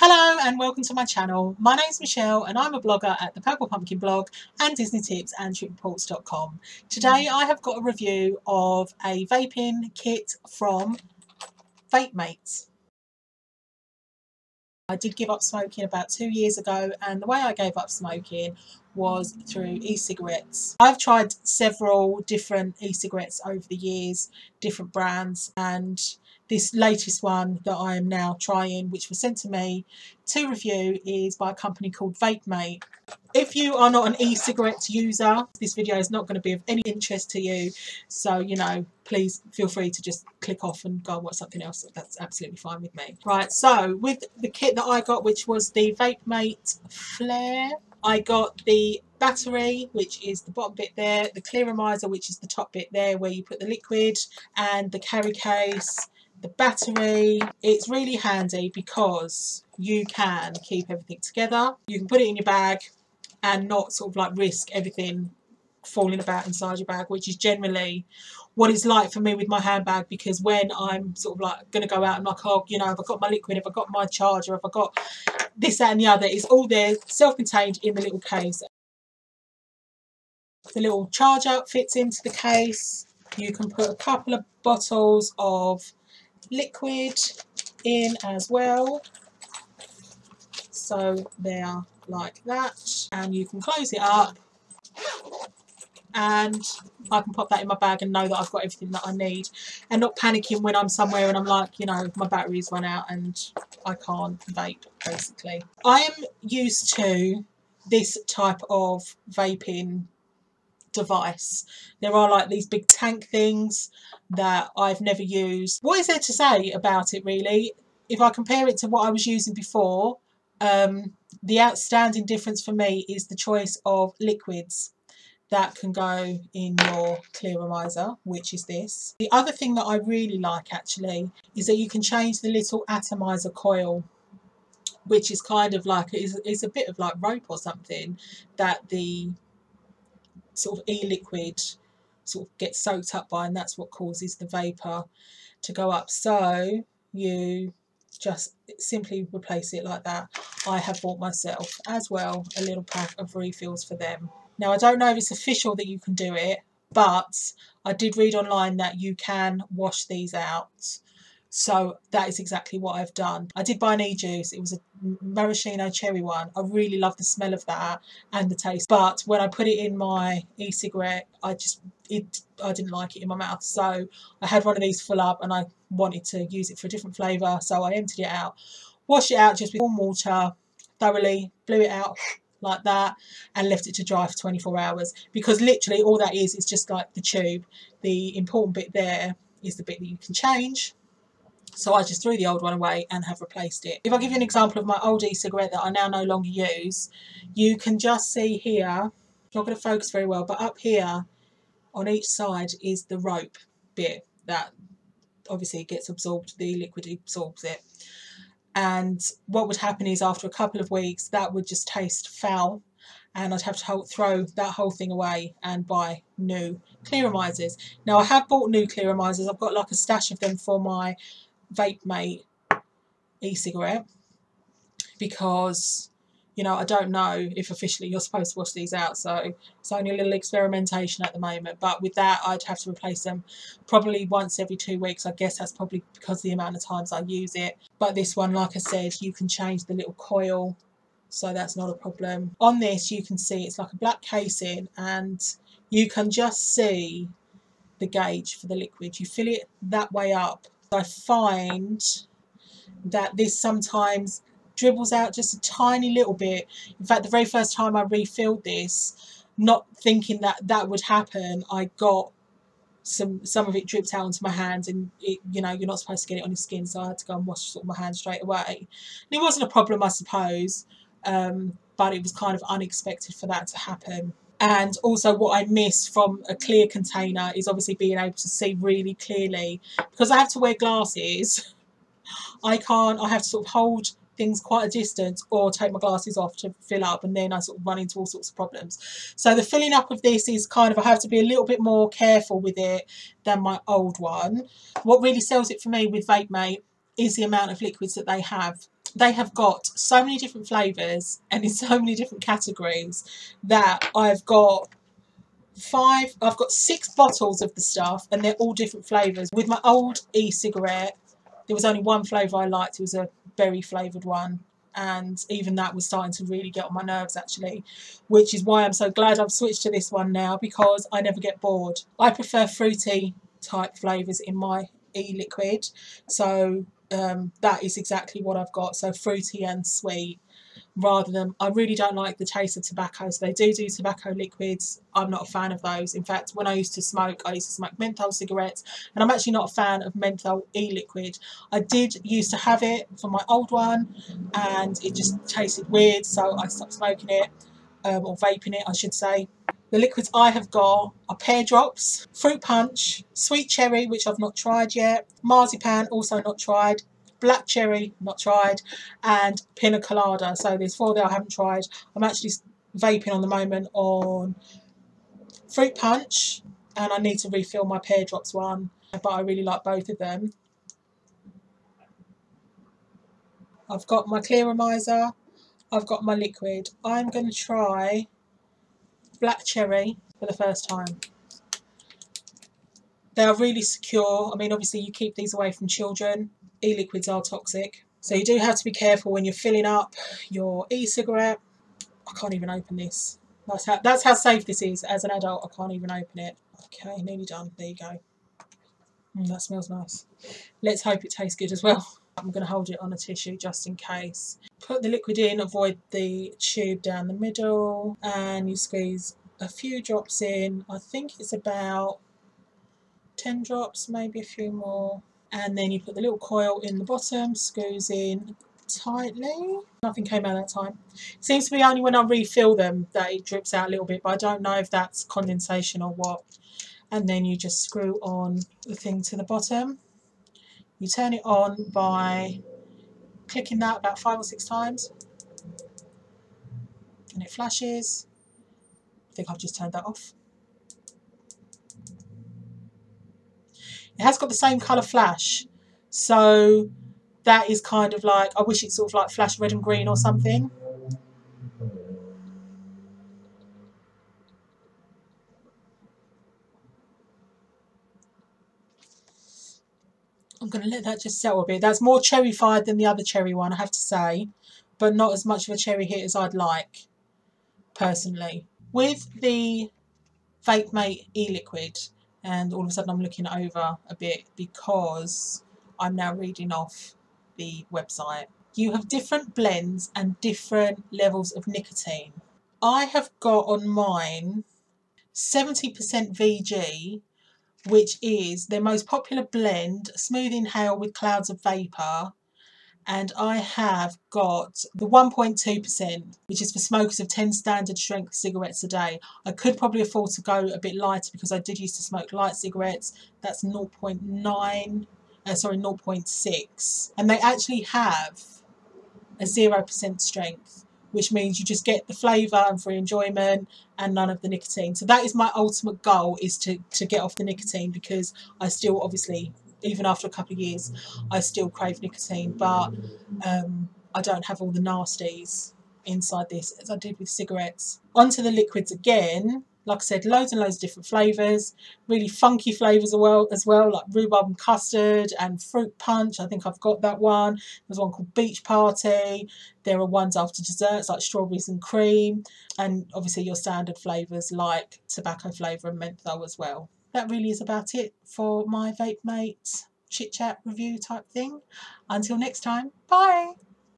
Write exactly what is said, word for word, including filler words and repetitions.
Hello and welcome to my channel. My name's Michelle and I'm a blogger at The Purple Pumpkin Blog and Disney Tips and Trip Reports dot com. Today I have got a review of a vaping kit from VapeMate. I did give up smoking about two years ago, and the way I gave up smoking was through e-cigarettes. I've tried several different e-cigarettes over the years, different brands, and this latest one that I am now trying, which was sent to me to review, is by a company called VapeMate. If you are not an e-cigarette user, this video is not going to be of any interest to you. So, you know, please feel free to just click off and go and watch something else. That's absolutely fine with me. Right, so with the kit that I got, which was the VapeMate Flare, I got the battery, which is the bottom bit there, the clearomizer, which is the top bit there where you put the liquid, and the carry case, the battery. It's really handy because you can keep everything together. You can put it in your bag and not sort of like risk everything falling about inside your bag, which is generally what it's like for me with my handbag, because when I'm sort of like going to go out, I'm like, oh, you know, have I got my liquid, have I got my charger, have I got this, that and the other. It's all there, self-contained in the little case. The little charger fits into the case. You can put a couple of bottles of liquid in as well, so they are like that, and you can close it up, and I can pop that in my bag and know that I've got everything that I need, and not panicking when I'm somewhere and I'm like, you know, my battery's run out and I can't vape, basically. I am used to this type of vaping device. There are like these big tank things that I've never used. What is there to say about it, really? If I compare it to what I was using before, um, the outstanding difference for me is the choice of liquids that can go in your clearomizer, which is this. The other thing that I really like, actually, is that you can change the little atomizer coil, which is kind of like, it's, it's a bit of like rope or something that the sort of e-liquid sort of gets soaked up by, and that's what causes the vapor to go up. So you just simply replace it like that. I have bought myself as well a little pack of refills for them. Now, I don't know if it's official that you can do it, but I did read online that you can wash these out. So that is exactly what I've done. I did buy an e-juice. It was a maraschino cherry one. I really love the smell of that and the taste. But when I put it in my e-cigarette, I just, it, I didn't like it in my mouth. So I had one of these full up and I wanted to use it for a different flavour. So I emptied it out, washed it out just with warm water, thoroughly, blew it out like that, and left it to dry for twenty-four hours. Because literally all that is, is just like the tube. The important bit there is the bit that you can change. So I just threw the old one away and have replaced it. If I give you an example of my old e-cigarette that I now no longer use, you can just see here, not going to focus very well, but up here on each side is the rope bit that obviously gets absorbed, the liquid absorbs it. And what would happen is after a couple of weeks, that would just taste foul, and I'd have to throw that whole thing away and buy new clearomisers. Now, I have bought new clearomisers. I've got like a stash of them for my VapeMate e-cigarette, because, you know, I don't know if officially you're supposed to wash these out, so it's only a little experimentation at the moment. But with that, I'd have to replace them probably once every two weeks. I guess that's probably because of the amount of times I use it. But this one, like I said, you can change the little coil, so that's not a problem. On this, you can see it's like a black casing, and you can just see the gauge for the liquid. You fill it that way up. I find that this sometimes dribbles out just a tiny little bit. In fact, the very first time I refilled this, not thinking that that would happen, I got some some of it dripped out onto my hands, and it, you know, you're not supposed to get it on your skin, so I had to go and wash sort of my hands straight away. And it wasn't a problem, I suppose, um, but it was kind of unexpected for that to happen. And also what I miss from a clear container is obviously being able to see really clearly. Because I have to wear glasses, I can't, I have to sort of hold things quite a distance or take my glasses off to fill up, and then I sort of run into all sorts of problems. So the filling up of this is kind of, I have to be a little bit more careful with it than my old one. What really sells it for me with VapeMate is the amount of liquids that they have. they have got so many different flavours and in so many different categories that I've got five, I've got six bottles of the stuff and they're all different flavours. With my old e-cigarette, there was only one flavour I liked, it was a berry flavoured one. And even that was starting to really get on my nerves actually, which is why I'm so glad I've switched to this one now, because I never get bored. I prefer fruity type flavours in my e-liquid, so um, that is exactly what I've got, so fruity and sweet, rather than, I really don't like the taste of tobacco, so they do do tobacco liquids, I'm not a fan of those. In fact, when I used to smoke, I used to smoke menthol cigarettes, and I'm actually not a fan of menthol e-liquid. I did used to have it for my old one, and it just tasted weird, so I stopped smoking it, um, or vaping it, I should say. The liquids I have got are pear drops, fruit punch, sweet cherry, which I've not tried yet, marzipan, also not tried, black cherry, not tried, and pina colada. So there's four there I haven't tried. I'm actually vaping on the moment on fruit punch, and I need to refill my pear drops one, but I really like both of them. I've got my clearomizer, I've got my liquid. I'm going to try black cherry for the first time. They are really secure. I mean, obviously you keep these away from children. E-liquids are toxic, so you do have to be careful when you're filling up your e-cigarette. I can't even open this. That's how, that's how safe this is. As an adult, I can't even open it. Okay, nearly done. There you go. Mm, that smells nice. Let's hope it tastes good as well. I'm going to hold it on a tissue just in case. Put the liquid in, avoid the tube down the middle, and you squeeze a few drops in. I think it's about ten drops, maybe a few more. And then you put the little coil in the bottom, screws in tightly. Nothing came out that time. It seems to be only when I refill them that it drips out a little bit, but I don't know if that's condensation or what. And then you just screw on the thing to the bottom. You turn it on by clicking that about five or six times. And it flashes. I think I've just turned that off. It has got the same colour flash, so that is kind of like, I wish it sort of like flashed red and green or something. I'm going to let that just settle a bit. That's more cherry-fied than the other cherry one, I have to say, but not as much of a cherry hit as I'd like, personally. With the VapeMate e-liquid, and all of a sudden I'm looking over a bit because I'm now reading off the website. You have different blends and different levels of nicotine. I have got on mine seventy percent V G, which is their most popular blend, smooth inhale with clouds of vapour. And I have got the one point two percent, which is for smokers of ten standard strength cigarettes a day. I could probably afford to go a bit lighter because I did used to smoke light cigarettes. That's zero point nine, uh, sorry, zero point six. And they actually have a zero percent strength, which means you just get the flavour and free enjoyment and none of the nicotine. So that is my ultimate goal, is to, to get off the nicotine, because I still obviously, even after a couple of years, I still crave nicotine, but um, I don't have all the nasties inside this as I did with cigarettes. Onto the liquids again. Like I said, loads and loads of different flavours, really funky flavours as well, like rhubarb and custard and fruit punch. I think I've got that one. There's one called Beach Party. There are ones after desserts like strawberries and cream, and obviously your standard flavours like tobacco flavour and menthol as well. That really is about it for my VapeMate chit chat review type thing. Until next time, bye!